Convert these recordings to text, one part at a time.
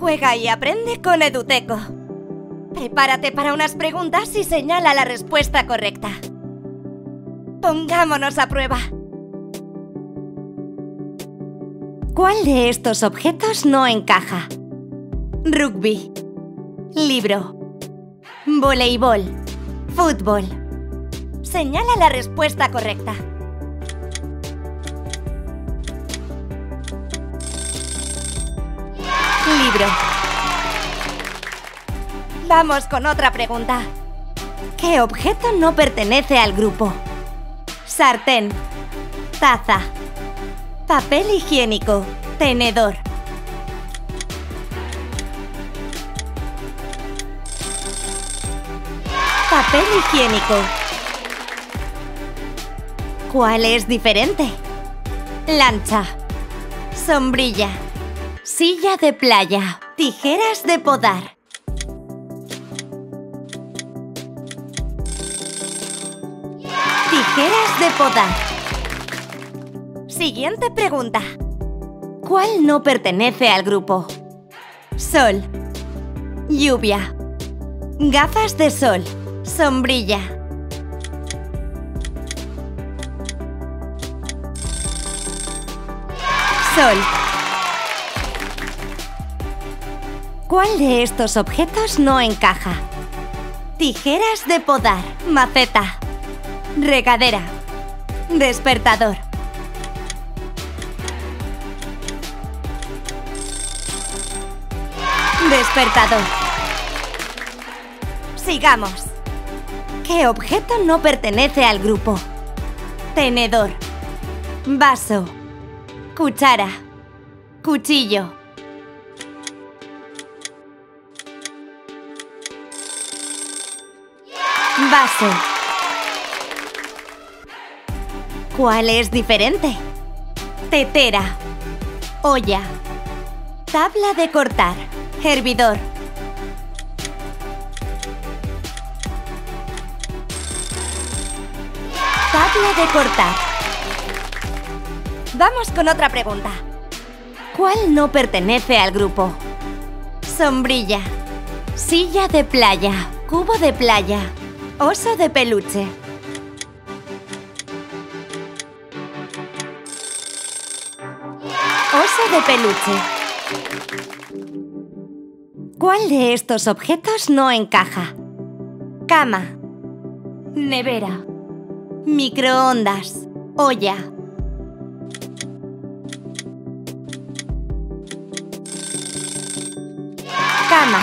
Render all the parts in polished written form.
Juega y aprende con Eduteco. Prepárate para unas preguntas y señala la respuesta correcta. Pongámonos a prueba. ¿Cuál de estos objetos no encaja? Rugby, libro, voleibol, fútbol. Señala la respuesta correcta. Libro. Vamos con otra pregunta. ¿Qué objeto no pertenece al grupo? Sartén, taza, papel higiénico, tenedor. Papel higiénico. ¿Cuál es diferente? Lancha, sombrilla, silla de playa, tijeras de podar. Tijeras de podar. Siguiente pregunta. ¿Cuál no pertenece al grupo? Sol, lluvia, gafas de sol, sombrilla. Sol. ¿Cuál de estos objetos no encaja? Tijeras de podar, maceta, regadera, despertador. Despertador. Sigamos. ¿Qué objeto no pertenece al grupo? Tenedor, vaso, cuchara, cuchillo. Vaso. ¿Cuál es diferente? Tetera, olla, tabla de cortar, hervidor. Tabla de cortar. Vamos con otra pregunta. ¿Cuál no pertenece al grupo? Sombrilla, silla de playa, cubo de playa, oso de peluche. Oso de peluche. ¿Cuál de estos objetos no encaja? Cama, nevera, microondas, olla. Cama.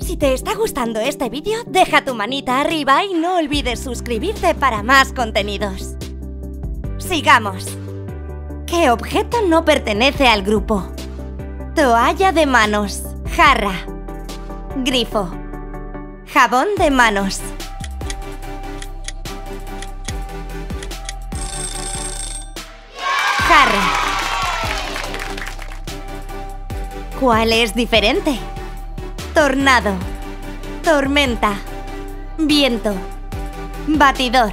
Si te está gustando este vídeo, deja tu manita arriba y no olvides suscribirte para más contenidos. Sigamos. ¿Qué objeto no pertenece al grupo? Toalla de manos, jarra, grifo, jabón de manos. Jarra. ¿Cuál es diferente? Tornado, tormenta, viento, batidor.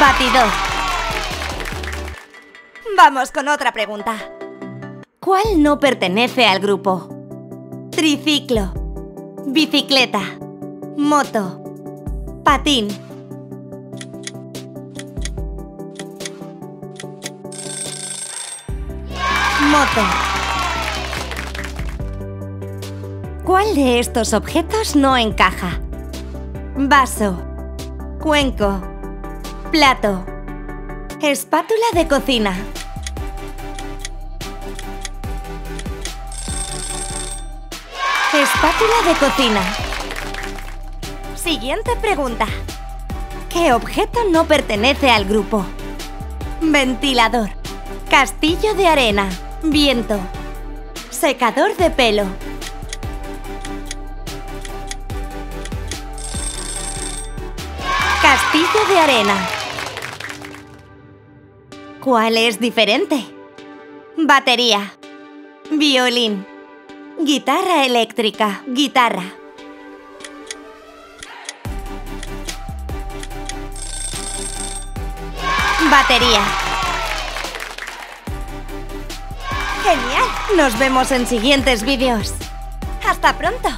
Batidor. Vamos con otra pregunta. ¿Cuál no pertenece al grupo? Triciclo, bicicleta, moto, patín. Moto. ¿Cuál de estos objetos no encaja? Vaso, cuenco, plato, espátula de cocina. Espátula de cocina. Siguiente pregunta. ¿Qué objeto no pertenece al grupo? Ventilador, castillo de arena, viento, secador de pelo. Castillo de arena. ¿Cuál es diferente? Batería, violín, guitarra eléctrica, guitarra. batería. ¡Genial! Nos vemos en siguientes vídeos. ¡Hasta pronto!